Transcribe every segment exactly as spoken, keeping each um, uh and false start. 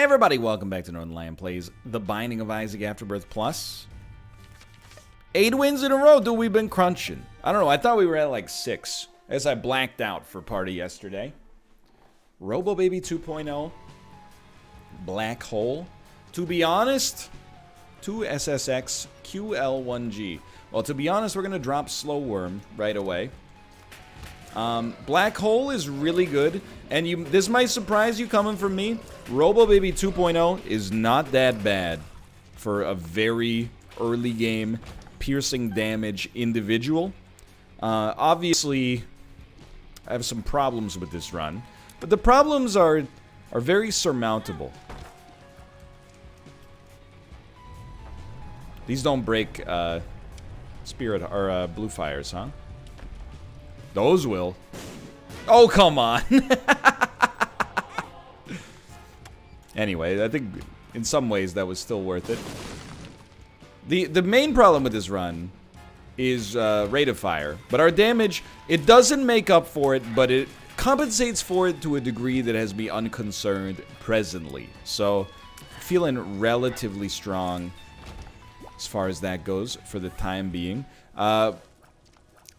Everybody, welcome back to Northern Lion Plays, The Binding of Isaac Afterbirth Plus. Eight wins in a row, dude, we've been crunching. I don't know, I thought we were at like six, as I blacked out for party yesterday. RoboBaby two point oh. Black Hole. To be honest, two S S X Q L one G. Well, to be honest, we're going to drop Slowworm right away. Um, Black Hole is really good, and you, this might surprise you coming from me. RoboBaby two point oh is not that bad for a very early game piercing damage individual. Uh, obviously, I have some problems with this run, but the problems are, are very surmountable. These don't break uh, spirit or uh, blue fires, huh? Those will. Oh, come on. Anyway, I think in some ways that was still worth it. The the main problem with this run is uh, rate of fire. But our damage, it doesn't make up for it, but it compensates for it to a degree that has me unconcerned presently. So, feeling relatively strong as far as that goes for the time being. Uh...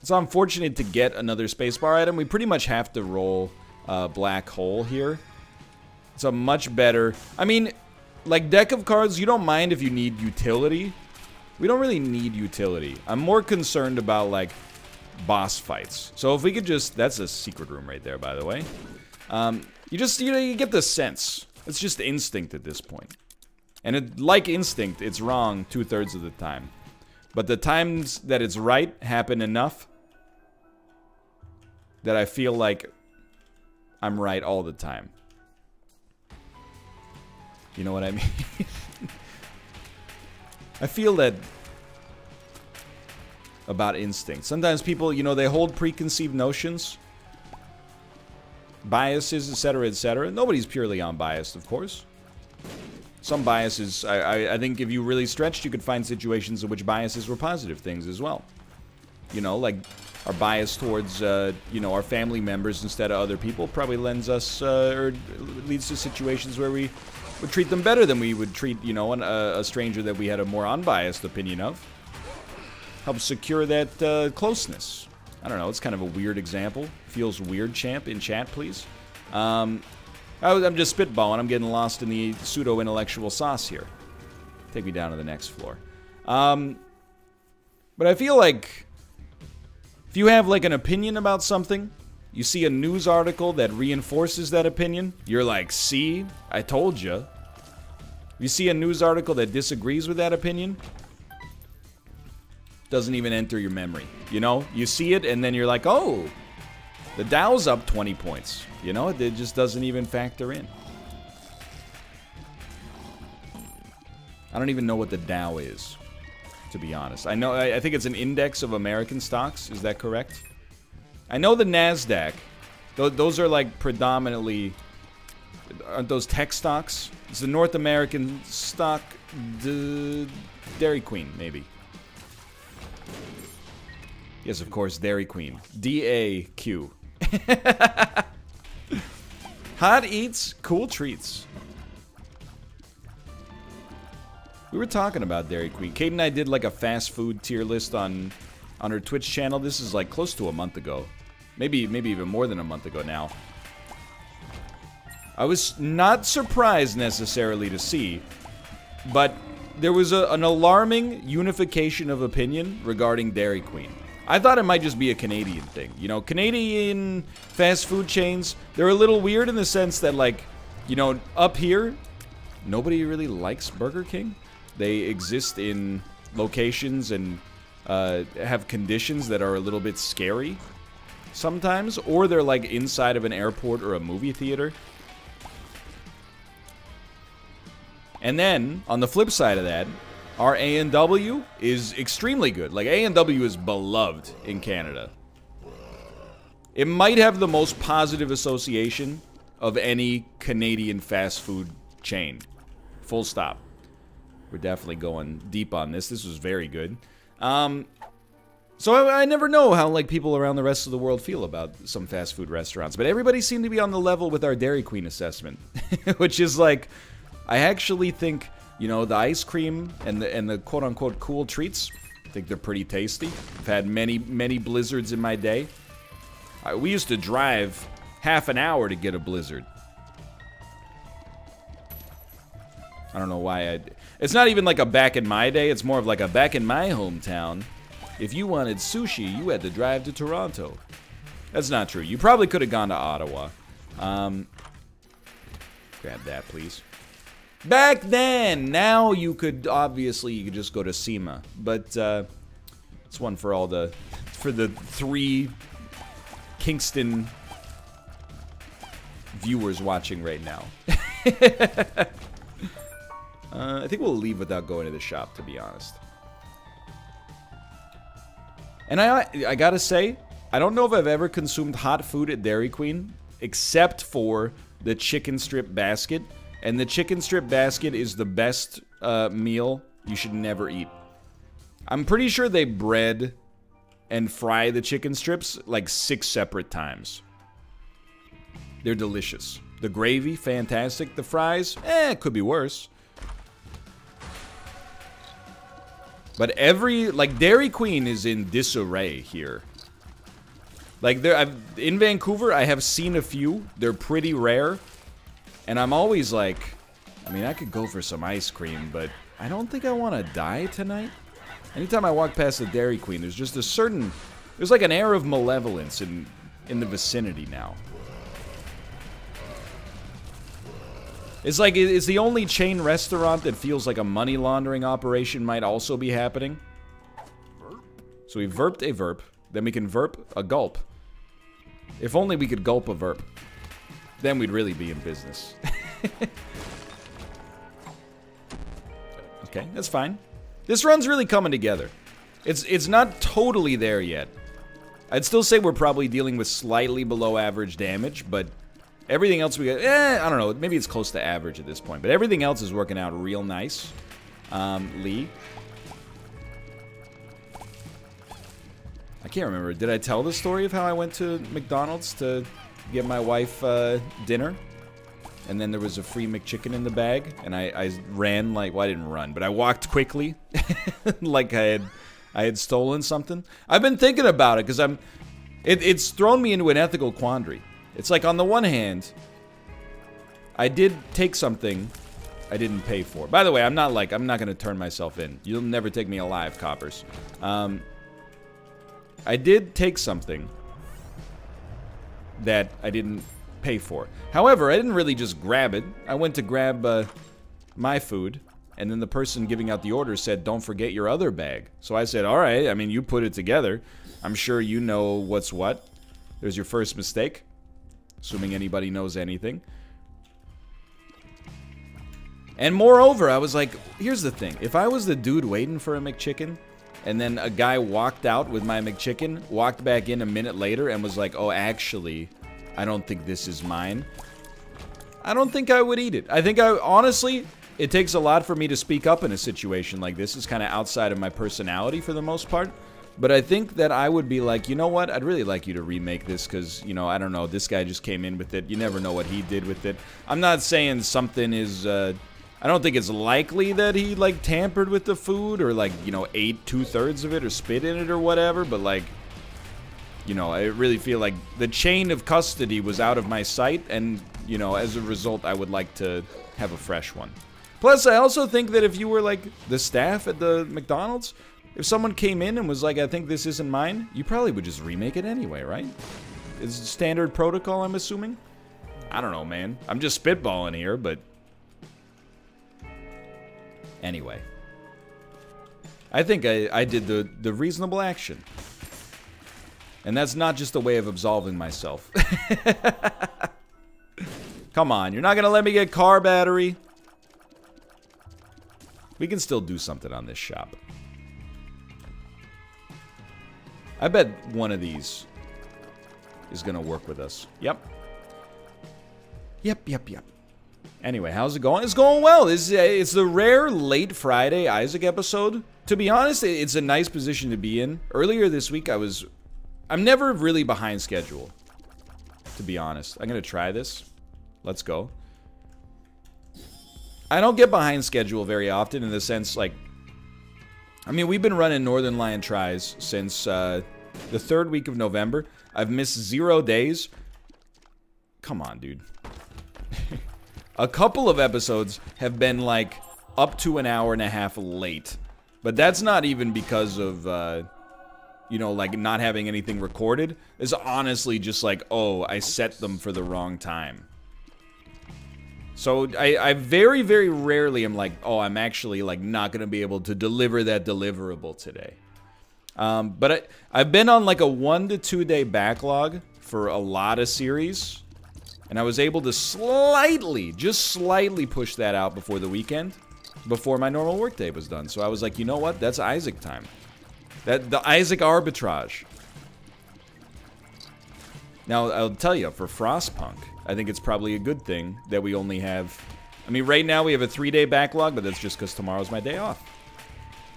It's unfortunate to get another spacebar item. We pretty much have to roll uh, Black Hole here. It's a much better... I mean, like deck of cards, you don't mind if you need utility. We don't really need utility. I'm more concerned about, like, boss fights. So if we could just... That's a secret room right there, by the way. Um, you just, you know, you get the sense. It's just instinct at this point. And it, like instinct, it's wrong two-thirds of the time. But the times that it's right happen enough that I feel like I'm right all the time. You know what I mean? I feel that about instinct. Sometimes people, you know, they hold preconceived notions, biases, et cetera, et cetera. Nobody's purely unbiased, of course. Some biases, I, I, I think if you really stretched, you could find situations in which biases were positive things as well. You know, like our bias towards, uh, you know, our family members instead of other people probably lends us, uh, or leads to situations where we would treat them better than we would treat, you know, an, uh, a stranger that we had a more unbiased opinion of. Helps secure that uh, closeness. I don't know, it's kind of a weird example. Feels weird, champ, in chat, please. Um... I'm just spitballing. I'm getting lost in the pseudo-intellectual sauce here. Take me down to the next floor. Um, but I feel like if you have, like, an opinion about something, you see a news article that reinforces that opinion, you're like, see? I told you. You see a news article that disagrees with that opinion, doesn't even enter your memory. You know? You see it, and then you're like, oh... The Dow's up twenty points. You know, it just doesn't even factor in. I don't even know what the Dow is, to be honest. I know, I think it's an index of American stocks. Is that correct? I know the NASDAQ. Th those are like predominantly, aren't those tech stocks? It's the North American stock, d Dairy Queen, maybe. Yes, of course, Dairy Queen. D A Q. Hot eats, cool treats. We were talking about Dairy Queen. Kate and I did like a fast food tier list on on her Twitch channel. This is like close to a month ago. Maybe, maybe even more than a month ago now. I was not surprised necessarily to see, but there was a, an alarming unification of opinion regarding Dairy Queen. I thought it might just be a Canadian thing. You know, Canadian fast food chains, they're a little weird in the sense that, like, you know, up here, nobody really likes Burger King. They exist in locations and uh, have conditions that are a little bit scary sometimes. Or they're, like, inside of an airport or a movie theater. And then, on the flip side of that, our A and W is extremely good. Like, A and W is beloved in Canada. It might have the most positive association of any Canadian fast food chain. Full stop. We're definitely going deep on this. This was very good. Um, so I, I never know how, like, people around the rest of the world feel about some fast food restaurants. But everybody seemed to be on the level with our Dairy Queen assessment. Which is like... I actually think, you know, the ice cream and the, and the quote-unquote cool treats, I think they're pretty tasty. I've had many, many blizzards in my day. I, we used to drive half an hour to get a blizzard. I don't know why I... It's not even like a back in my day, it's more of like a back in my hometown. If you wanted sushi, you had to drive to Toronto. That's not true. You probably could have gone to Ottawa. Um, grab that, please. Back then! Now you could, obviously, you could just go to SEMA. But, uh, it's one for all the... For the three Kingston viewers watching right now. Uh, I think we'll leave without going to the shop, to be honest. And I, I gotta say, I don't know if I've ever consumed hot food at Dairy Queen, except for the chicken strip basket. And the chicken strip basket is the best uh, meal you should never eat. I'm pretty sure they bread and fry the chicken strips like six separate times. They're delicious. The gravy, fantastic. The fries, eh, could be worse. But every, like, Dairy Queen is in disarray here. Like, there, I've, in Vancouver, I have seen a few. They're pretty rare. And I'm always like, I mean, I could go for some ice cream, but I don't think I want to die tonight. Anytime I walk past the Dairy Queen, there's just a certain, there's like an air of malevolence in, in the vicinity now. It's like, it's the only chain restaurant that feels like a money laundering operation might also be happening. So we verped a verp, then we can verp a gulp. If only we could gulp a verp. Then we'd really be in business. Okay, that's fine. This run's really coming together. It's, it's not totally there yet. I'd still say we're probably dealing with slightly below average damage, but... everything else we got, eh, I don't know, maybe it's close to average at this point, but everything else is working out real nice. Um, Lee. I can't remember, did I tell the story of how I went to McDonald's to get my wife uh, dinner? And then there was a free McChicken in the bag, and I, I ran like, well I didn't run, but I walked quickly, like I had, I had stolen something. I've been thinking about it, because I'm, it, it's thrown me into an ethical quandary. It's like, on the one hand, I did take something I didn't pay for. By the way, I'm not like, I'm not going to turn myself in. You'll never take me alive, coppers. Um, I did take something that I didn't pay for. However, I didn't really just grab it. I went to grab uh, my food, and then the person giving out the order said, don't forget your other bag. So I said, all right, I mean, you put it together. I'm sure you know what's what. There's your first mistake. Assuming anybody knows anything. And moreover, I was like, here's the thing. If I was the dude waiting for a McChicken, and then a guy walked out with my McChicken, walked back in a minute later, and was like, oh, actually, I don't think this is mine, I don't think I would eat it. I think I, honestly, it takes a lot for me to speak up in a situation like this. It's kind of outside of my personality for the most part. But I think that I would be like, you know what? I'd really like you to remake this because, you know, I don't know. This guy just came in with it. You never know what he did with it. I'm not saying something is, uh, I don't think it's likely that he, like, tampered with the food or, like, you know, ate two-thirds of it or spit in it or whatever. But, like, you know, I really feel like the chain of custody was out of my sight. And, you know, as a result, I would like to have a fresh one. Plus, I also think that if you were, like, the staff at the McDonald's, if someone came in and was like, I think this isn't mine, you probably would just remake it anyway, right? It's standard protocol, I'm assuming? I don't know, man. I'm just spitballing here, but... anyway. I think I, I did the, the reasonable action. And that's not just a way of absolving myself. Come on, you're not gonna let me get car battery? We can still do something on this shop. I bet one of these is gonna work with us. Yep. Yep, yep, yep. Anyway, how's it going? It's going well. It's, it's the rare late Friday Isaac episode. To be honest, it's a nice position to be in. Earlier this week, I was... I'm never really behind schedule, to be honest. I'm gonna try this. Let's go. I don't get behind schedule very often in the sense, like, I mean, we've been running Northern Lion Tries since uh, the third week of November. I've missed zero days. Come on, dude. A couple of episodes have been, like, up to an hour and a half late. But that's not even because of, uh, you know, like, not having anything recorded. It's honestly just like, oh, I set them for the wrong time. So I, I very, very rarely am like, oh, I'm actually like not going to be able to deliver that deliverable today. Um, but I, I've been on like a one to two day backlog for a lot of series. And I was able to slightly, just slightly push that out before the weekend, before my normal work day was done. So I was like, you know what? That's Isaac time. That the Isaac arbitrage. Now, I'll tell you, for Frostpunk, I think it's probably a good thing that we only have... I mean, right now we have a three-day backlog, but that's just because tomorrow's my day off.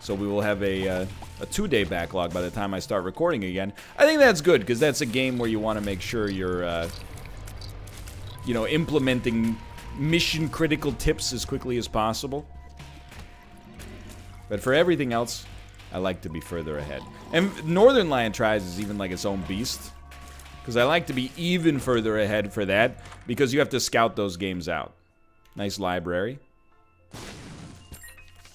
So we will have a, uh, a two-day backlog by the time I start recording again. I think that's good, because that's a game where you want to make sure you're, uh, you know, implementing mission-critical tips as quickly as possible. But for everything else, I like to be further ahead. And Northern Lion Tries is even like its own beast. Because I like to be even further ahead for that, because you have to scout those games out. Nice library.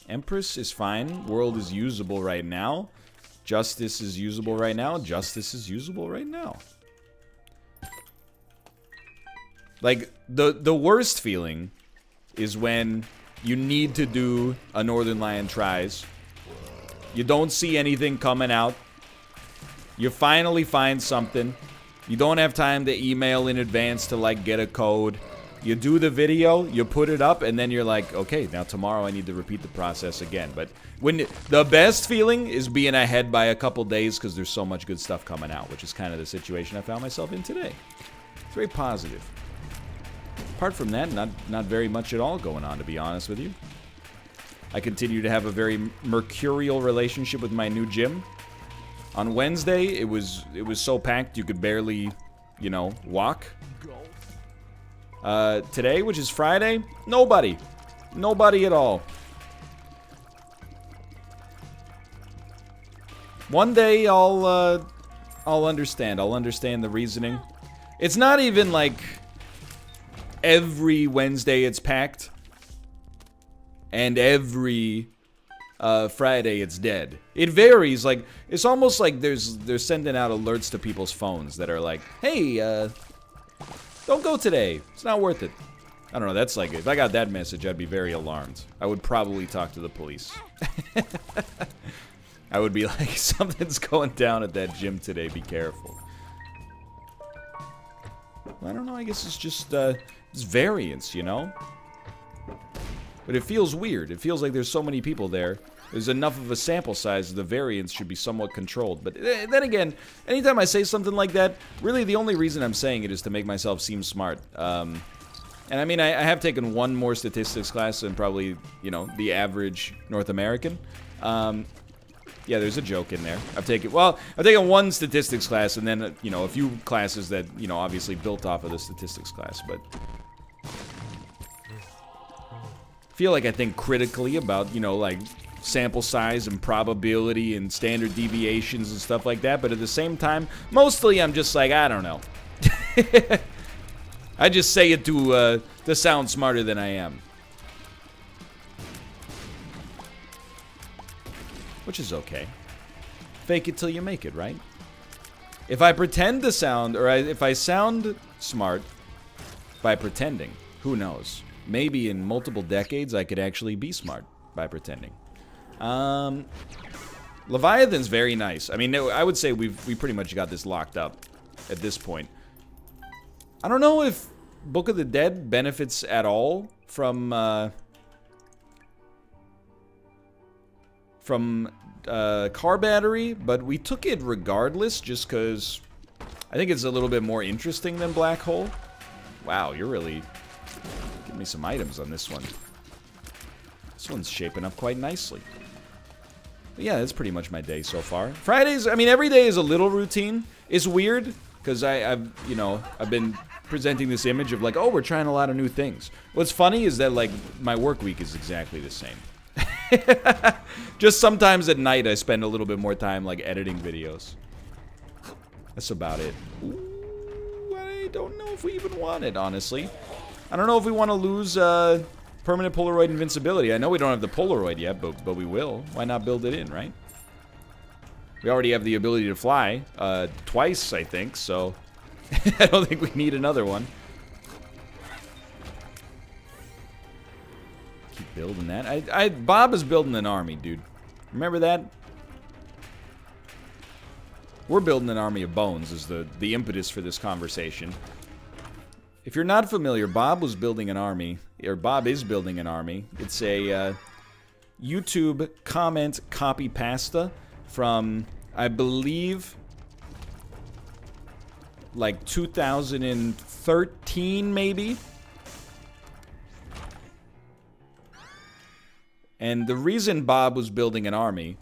Empress is fine. World is usable right now. Justice is usable right now. Justice is usable right now. Like, the, the worst feeling is when you need to do a Northern Lion Tries. You don't see anything coming out. You finally find something. You don't have time to email in advance to, like, get a code. You do the video, you put it up, and then you're like, okay, now tomorrow I need to repeat the process again. But when the best feeling is being ahead by a couple days because there's so much good stuff coming out, which is kind of the situation I found myself in today. It's very positive. Apart from that, not, not very much at all going on, to be honest with you. I continue to have a very mercurial relationship with my new gym. On Wednesday, it was it was so packed you could barely, you know, walk. Uh, today, which is Friday, nobody. Nobody at all. One day, I'll, uh, I'll understand. I'll understand the reasoning. It's not even, like, every Wednesday it's packed. And every... Uh, Friday, it's dead. It varies, like, it's almost like there's they're sending out alerts to people's phones that are like, hey, uh, don't go today. It's not worth it. I don't know, that's like, if I got that message, I'd be very alarmed. I would probably talk to the police. I would be like, something's going down at that gym today, be careful. I don't know, I guess it's just, uh, it's variance, you know? But it feels weird. It feels like there's so many people there. There's enough of a sample size that the variance should be somewhat controlled. But then again, anytime I say something like that, really the only reason I'm saying it is to make myself seem smart. Um, and I mean, I, I have taken one more statistics class than probably, you know, the average North American. Um, yeah, there's a joke in there. I've taken, well, I've taken one statistics class and then, you know, a few classes that, you know, obviously built off of the statistics class, but... feel like I think critically about, you know, like, sample size and probability and standard deviations and stuff like that, but at the same time, mostly I'm just like, I don't know. I just say it to, uh, to sound smarter than I am. Which is okay. Fake it till you make it, right? If I pretend to sound, or I, if I sound smart by pretending, who knows? Maybe in multiple decades, I could actually be smart by pretending. Um, Leviathan's very nice. I mean, I would say we've we pretty much got this locked up at this point. I don't know if Book of the Dead benefits at all from uh, from uh, car battery, but we took it regardless, just because I think it's a little bit more interesting than Black Hole. Wow, you're really... me some items on this one. This one's shaping up quite nicely. But yeah, that's pretty much my day so far. Fridays, I mean, every day is a little routine. It's weird, because I've, you know, I've been presenting this image of like, oh, we're trying a lot of new things. What's funny is that like my work week is exactly the same. Just sometimes at night I spend a little bit more time like editing videos. That's about it. Ooh, I don't know if we even want it, honestly. I don't know if we want to lose uh, permanent Polaroid invincibility. I know we don't have the Polaroid yet, but, but we will. Why not build it in, right? We already have the ability to fly uh, twice, I think, so I don't think we need another one. Keep building that. I, I, Bob is building an army, dude. Remember that? We're building an army of bones is the, the impetus for this conversation. If you're not familiar, Bob was building an army, or Bob is building an army. It's a uh, YouTube comment copy pasta from, I believe, like two thousand thirteen, maybe? And the reason Bob was building an army,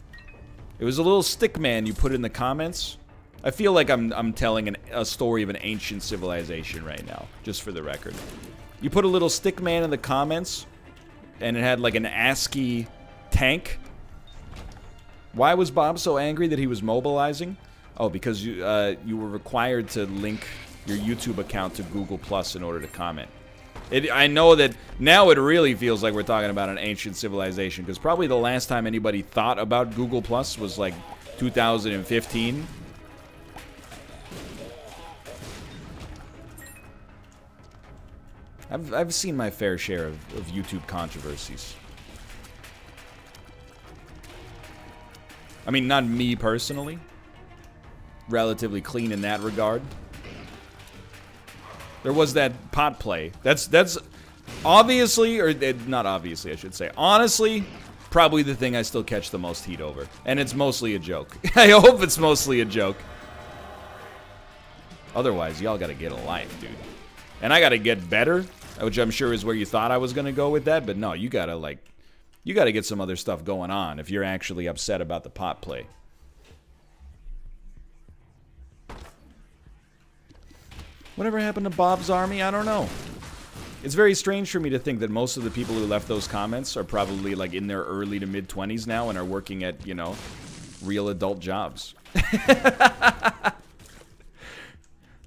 it was a little stick man you put in the comments. I feel like I'm, I'm telling an, a story of an ancient civilization right now, just for the record. You put a little stick man in the comments, and it had like an ASCII tank. Why was Bob so angry that he was mobilizing? Oh, because you, uh, you were required to link your YouTube account to Google Plus in order to comment. It, I know that now it really feels like we're talking about an ancient civilization, because probably the last time anybody thought about Google Plus was like two thousand fifteen. I've, I've seen my fair share of, of YouTube controversies. I mean, not me personally. Relatively clean in that regard. There was that pot play. That's, that's obviously, or not obviously, I should say. Honestly, probably the thing I still catch the most heat over. And it's mostly a joke. I hope it's mostly a joke. Otherwise, y'all gotta get a life, dude. And I gotta get better, which I'm sure is where you thought I was gonna go with that, but no, you gotta, like, you gotta get some other stuff going on if you're actually upset about the pot play. Whatever happened to Bob's army? I don't know. It's very strange for me to think that most of the people who left those comments are probably, like, in their early to mid-twenties now and are working at, you know, real adult jobs.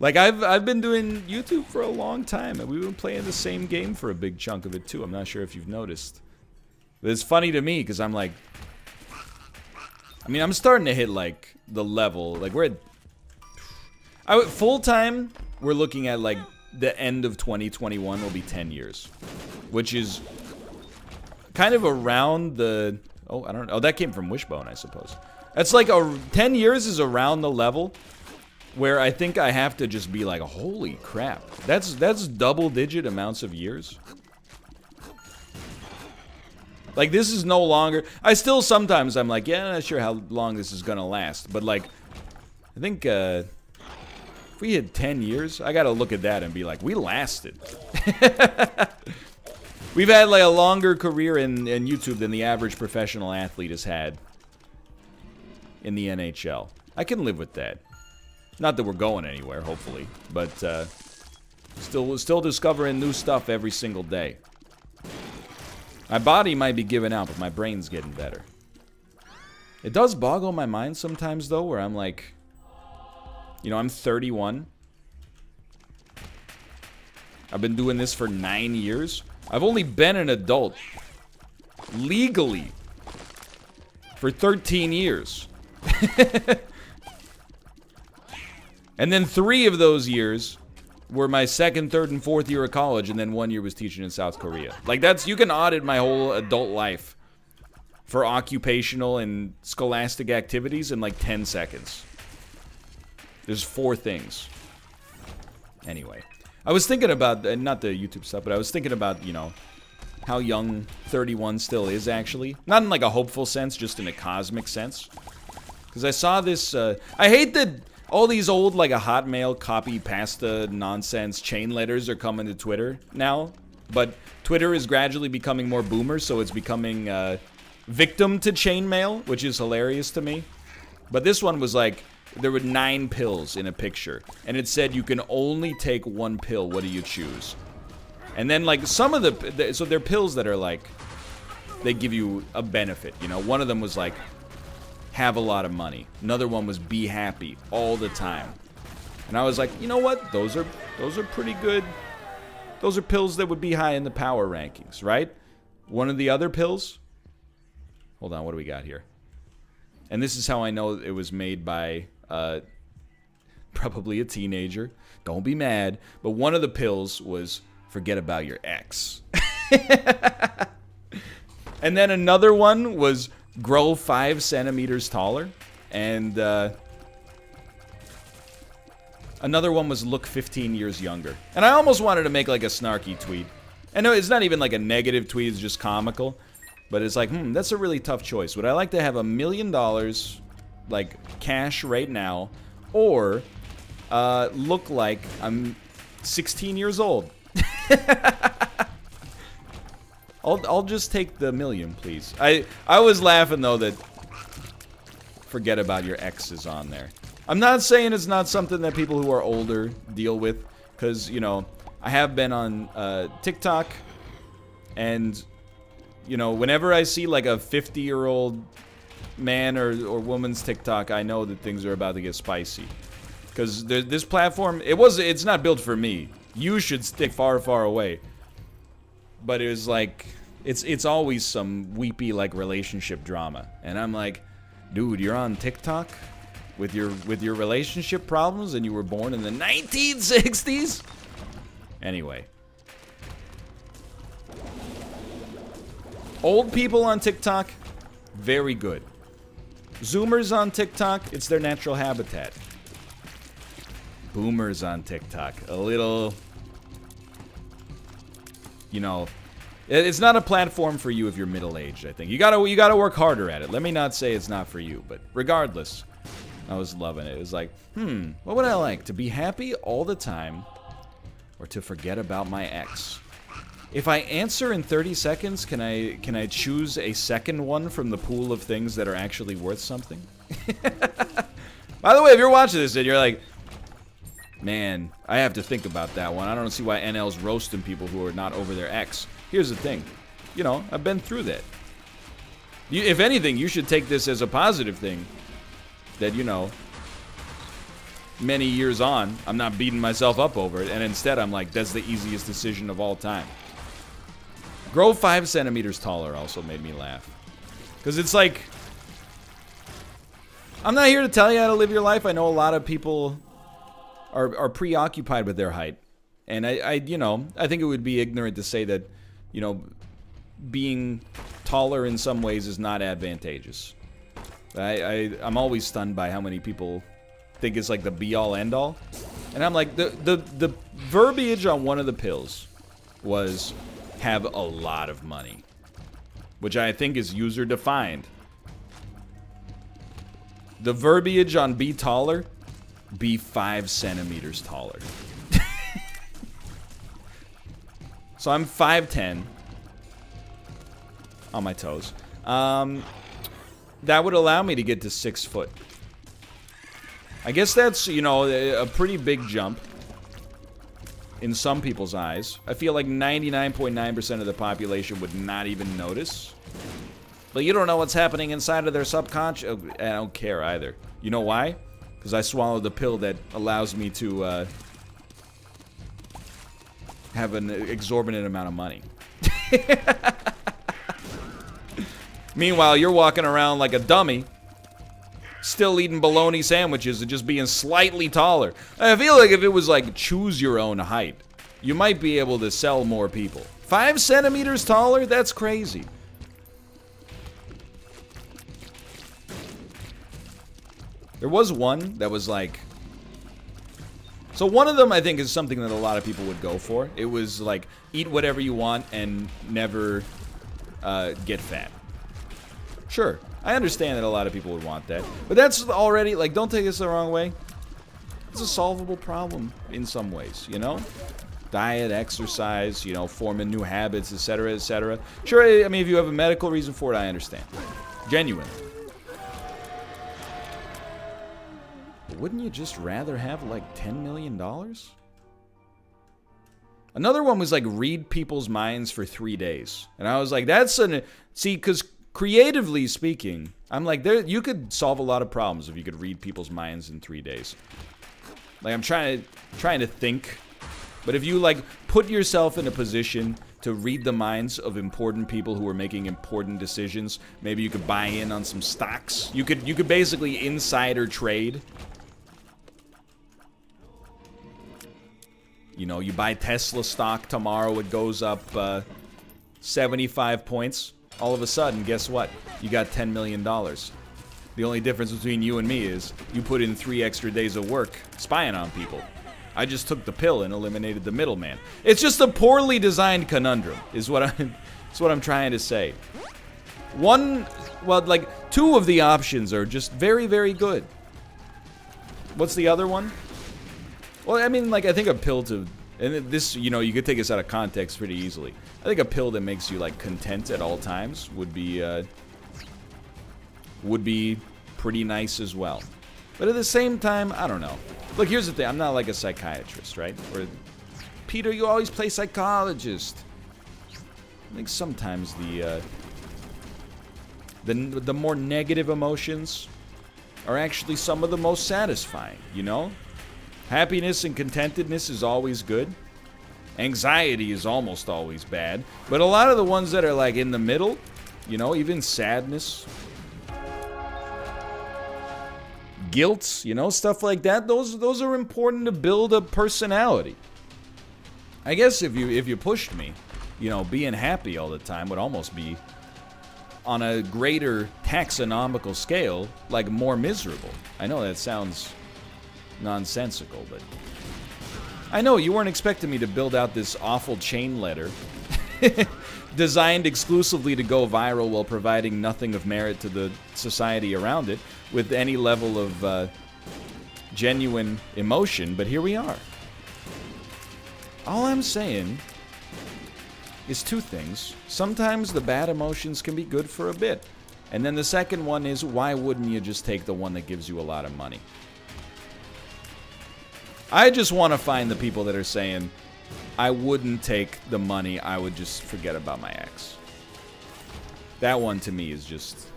Like, I've, I've been doing YouTube for a long time, and we've been playing the same game for a big chunk of it, too. I'm not sure if you've noticed. But it's funny to me, because I'm like... I mean, I'm starting to hit, like, the level. Like, we're at... I, full-time, we're looking at, like, the end of twenty twenty-one will be ten years. Which is kind of around the... Oh, I don't know. Oh, that came from Wishbone, I suppose. That's like a... ten years is around the level where I think I have to just be like, holy crap. That's that's double-digit amounts of years. Like, this is no longer... I still sometimes, I'm like, yeah, I'm not sure how long this is gonna last. But, like, I think, uh... if we hit ten years, I gotta look at that and be like, we lasted. We've had, like, a longer career in, in YouTube than the average professional athlete has had in the N H L. I can live with that. Not that we're going anywhere, hopefully, but uh, still, still discovering new stuff every single day. My body might be giving out, but my brain's getting better. It does boggle my mind sometimes, though, where I'm like, you know, I'm thirty-one. I've been doing this for nine years. I've only been an adult legally for thirteen years. And then three of those years were my second, third, and fourth year of college, and then one year was teaching in South Korea. Like, that's, you can audit my whole adult life for occupational and scholastic activities in like ten seconds. There's four things. Anyway, I was thinking about, not the YouTube stuff, but I was thinking about, you know, how young thirty-one still is actually. Not in like a hopeful sense, just in a cosmic sense. Because I saw this, uh, I hate the... all these old, like, a Hotmail copy pasta nonsense chain letters are coming to Twitter now. But Twitter is gradually becoming more boomer, so it's becoming uh, victim to chainmail, which is hilarious to me. But this one was like, There were nine pills in a picture, and it said you can only take one pill. What do you choose? And then, like, some of the... So they're pills that are, like, they give you a benefit, you know? One of them was, like, have a lot of money. Another one was be happy all the time. And I was like, you know what? Those are, those are pretty good. Those are pills that would be high in the power rankings, right? One of the other pills... Hold on, what do we got here? And this is how I know it was made by... Uh, probably a teenager. Don't be mad. But one of the pills was... forget about your ex. And then another one was grow five centimeters taller. And uh, another one was look fifteen years younger. And I almost wanted to make like a snarky tweet. And no, it's not even like a negative tweet, it's just comical. But it's like, hmm, that's a really tough choice. Would I like to have a million dollars, like cash right now, or uh, look like I'm sixteen years old? I'll, I'll just take the million, please. I, I was laughing, though, that forget about your ex is on there. I'm not saying it's not something that people who are older deal with, because, you know, I have been on uh, TikTok, and, you know, whenever I see, like, a fifty-year-old man or, or woman's TikTok, I know that things are about to get spicy. Because this platform, it was, it's not built for me. You should stick far, far away. But it was like, it's it's always some weepy like relationship drama, and I'm like, dude, you're on TikTok with your with your relationship problems, and you were born in the nineteen sixties. Anyway, old people on TikTok, very good. Zoomers on TikTok, it's their natural habitat. Boomers on TikTok, a little, you know, it's not a platform for you if you're middle-aged, I think. You gotta, you gotta work harder at it. Let me not say it's not for you, but regardless, I was loving it. It was like, hmm, what would I like? To be happy all the time or to forget about my ex? If I answer in thirty seconds, can I, can I choose a second one from the pool of things that are actually worth something? By the way, if you're watching this and you're like, man, I have to think about that one. I don't see why N L's roasting people who are not over their ex. Here's the thing. You know, I've been through that. You, if anything, you should take this as a positive thing. That, you know, many years on, I'm not beating myself up over it. And instead, I'm like, that's the easiest decision of all time. Grow five centimeters taller also made me laugh. Because it's like... I'm not here to tell you how to live your life. I know a lot of people... Are, are preoccupied with their height, and I, I, you know, I think it would be ignorant to say that, you know, being taller in some ways is not advantageous. I, I, I'm always stunned by how many people think it's like the be-all, end-all, and I'm like, the, the, the verbiage on one of the pills was have a lot of money, which I think is user-defined. The verbiage on be taller. Be five centimeters taller. So I'm five ten. On my toes. Um, that would allow me to get to six foot. I guess that's, you know, a pretty big jump. In some people's eyes. I feel like ninety-nine point nine percent of the population would not even notice. But you don't know what's happening inside of their subconscious. I don't care either. You know why? Because I swallowed the pill that allows me to uh, have an exorbitant amount of money. Meanwhile, you're walking around like a dummy, still eating bologna sandwiches and just being slightly taller. I feel like if it was like choose your own height, you might be able to sell more people. Five centimeters taller? That's crazy. There was one that was like... So one of them, I think, is something that a lot of people would go for. It was like, eat whatever you want and never uh, get fat. Sure, I understand that a lot of people would want that. But that's already, like, don't take this the wrong way. It's a solvable problem in some ways, you know? Diet, exercise, you know, forming new habits, et cetera, et cetera. Sure, I mean, if you have a medical reason for it, I understand. Genuinely. wouldn't you just rather have like ten million dollars? Another one was like read people's minds for three days. And I was like, that's an... See, because creatively speaking, I'm like, there you could solve a lot of problems if you could read people's minds in three days. Like, I'm trying to, trying to think. But if you, like, put yourself in a position to read the minds of important people who are making important decisions, maybe you could buy in on some stocks. You could, you could basically insider trade. You know, you buy Tesla stock tomorrow, it goes up uh, seventy-five points. All of a sudden, guess what? You got ten million dollars. The only difference between you and me is you put in three extra days of work spying on people. I just took the pill and eliminated the middleman. It's just a poorly designed conundrum, is what I'm, is what I'm trying to say. One, well, like, two of the options are just very, very good. What's the other one? Well, I mean, like, I think a pill to... And this, you know, you could take this out of context pretty easily. I think a pill that makes you, like, content at all times would be, uh... would be pretty nice as well. But at the same time, I don't know. Look, here's the thing. I'm not, like, a psychiatrist, right? Or, Peter, you always play psychologist. I think sometimes the, uh... The, the more negative emotions are actually some of the most satisfying, you know? Happiness and contentedness is always good. Anxiety is almost always bad. But a lot of the ones that are like in the middle, you know, even sadness, guilt, you know, stuff like that, those those are important to build a personality. I guess if you if you pushed me, you know, being happy all the time would almost be on a greater taxonomical scale, like more miserable. I know that sounds nonsensical, but I know you weren't expecting me to build out this awful chain letter designed exclusively to go viral while providing nothing of merit to the society around it with any level of uh, genuine emotion, but here we are. All I'm saying is two things. Sometimes the bad emotions can be good for a bit, and then the second one is, why wouldn't you just take the one that gives you a lot of money? I just want to find the people that are saying, I wouldn't take the money, I would just forget about my ex. That one to me is just...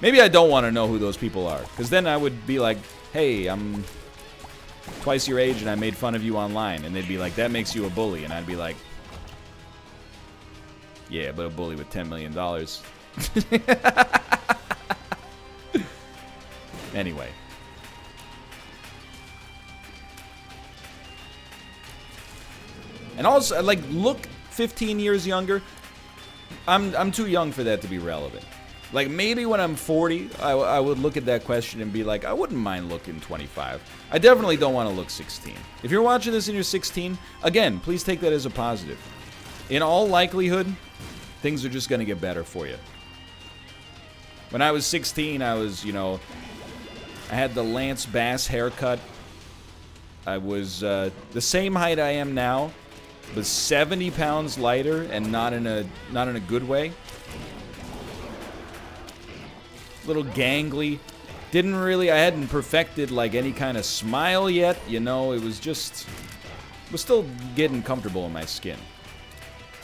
Maybe I don't want to know who those people are, because then I would be like, hey, I'm twice your age and I made fun of you online. And they'd be like, that makes you a bully. And I'd be like, yeah, but a bully with ten million dollars. Anyway. And also, like, look fifteen years younger. I'm, I'm too young for that to be relevant. Like, maybe when I'm forty, I, I would look at that question and be like, I wouldn't mind looking twenty-five. I definitely don't want to look sixteen. If you're watching this and you're sixteen, again, please take that as a positive. In all likelihood, things are just going to get better for you. When I was sixteen, I was, you know, I had the Lance Bass haircut. I was uh, the same height I am now, but seventy pounds lighter, and not in a not in a good way. Little gangly. Didn't really, I hadn't perfected like any kind of smile yet, you know, it was just, was still getting comfortable in my skin.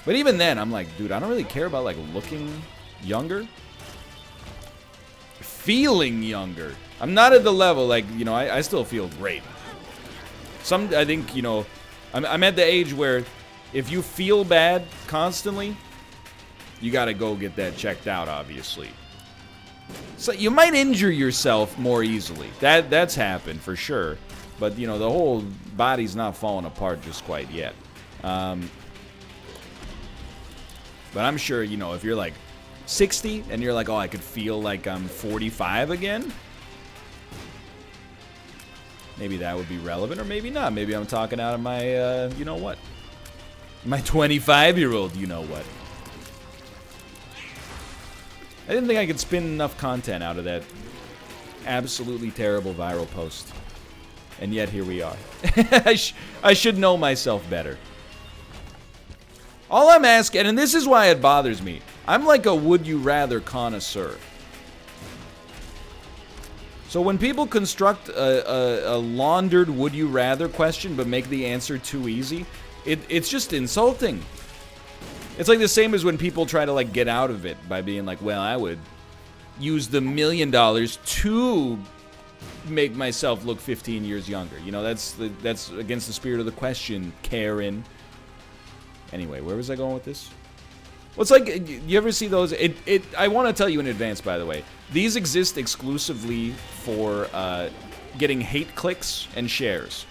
But even then, I'm like, dude, I don't really care about like looking younger. Feeling younger. I'm not at the level, like, you know, I, I still feel great. Some, I think, you know, I'm, I'm at the age where if you feel bad constantly, you gotta go get that checked out, obviously. So you might injure yourself more easily. That that's happened for sure. But you know, the whole body's not falling apart just quite yet. Um, but I'm sure, you know, if you're like sixty and you're like, oh, I could feel like I'm forty-five again. Maybe that would be relevant, or maybe not. Maybe I'm talking out of my, uh, you know what? My twenty-five-year-old, you know what? I didn't think I could spin enough content out of that absolutely terrible viral post. And yet, here we are. I, sh I should know myself better. All I'm asking, and this is why it bothers me, I'm like a would-you-rather connoisseur. So when people construct a, a, a laundered would you rather question but make the answer too easy, it, it's just insulting. It's like the same as when people try to like get out of it by being like, well, I would use the million dollars to make myself look fifteen years younger. You know, that's the, that's against the spirit of the question, Karen. Anyway, where was I going with this? Well, it's like, you ever see those? It, it, I want to tell you in advance, by the way. These exist exclusively for uh, getting hate clicks and shares.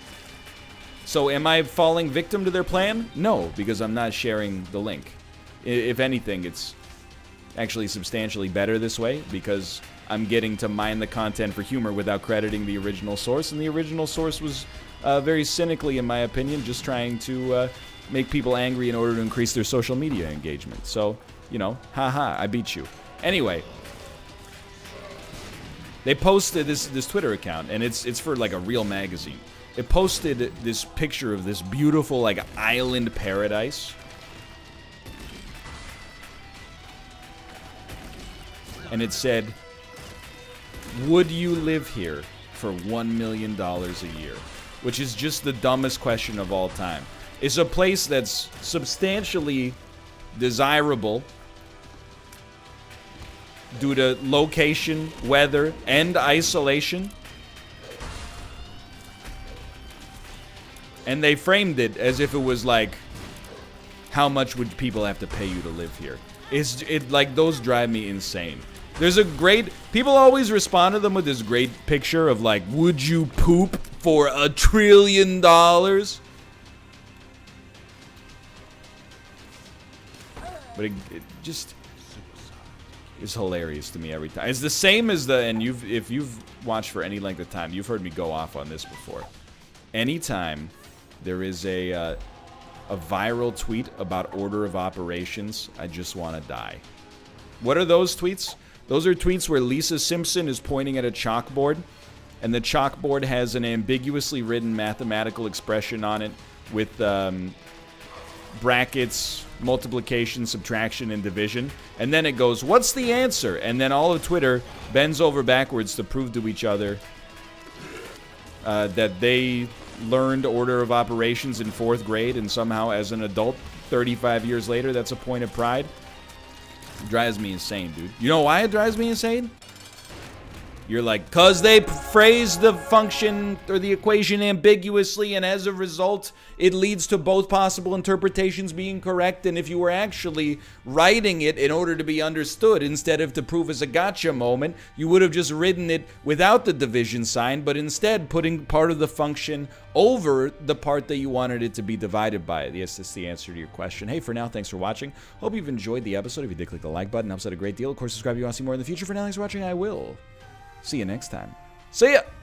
So am I falling victim to their plan? No, because I'm not sharing the link. If anything, it's actually substantially better this way, because I'm getting to mine the content for humor without crediting the original source. And the original source was uh, very cynically, in my opinion, just trying to... Uh, make people angry in order to increase their social media engagement. So, you know, haha, I beat you. Anyway, they posted this this Twitter account, and it's it's for like a real magazine. It posted this picture of this beautiful like island paradise. And it said, "Would you live here for one million dollars a year?" Which is just the dumbest question of all time. It's a place that's substantially desirable due to location, weather, and isolation. And they framed it as if it was like, how much would people have to pay you to live here? It's it like, those drive me insane. There's a great, people always respond to them with this great picture of like, would you poop for a trillion dollars? But it, it just is hilarious to me every time. It's the same as the, and you've if you've watched for any length of time, you've heard me go off on this before. Anytime there is a uh, a viral tweet about order of operations, I just want to die. What are those tweets? Those are tweets where Lisa Simpson is pointing at a chalkboard, and the chalkboard has an ambiguously written mathematical expression on it with um, brackets, multiplication, subtraction, and division. And then it goes, what's the answer? And then all of Twitter bends over backwards to prove to each other uh, that they learned order of operations in fourth grade, and somehow as an adult, thirty-five years later, that's a point of pride. It drives me insane, dude. You know why it drives me insane? You're like, cause they phrase the function or the equation ambiguously, and as a result, it leads to both possible interpretations being correct. And if you were actually writing it in order to be understood, instead of to prove as a gotcha moment, you would have just written it without the division sign, but instead putting part of the function over the part that you wanted it to be divided by. Yes, that's the answer to your question. Hey, for now, thanks for watching. Hope you've enjoyed the episode. If you did, click the like button, helps out a great deal. Of course, subscribe if you want to see more in the future. For now, thanks for watching. I will see you next time. See ya!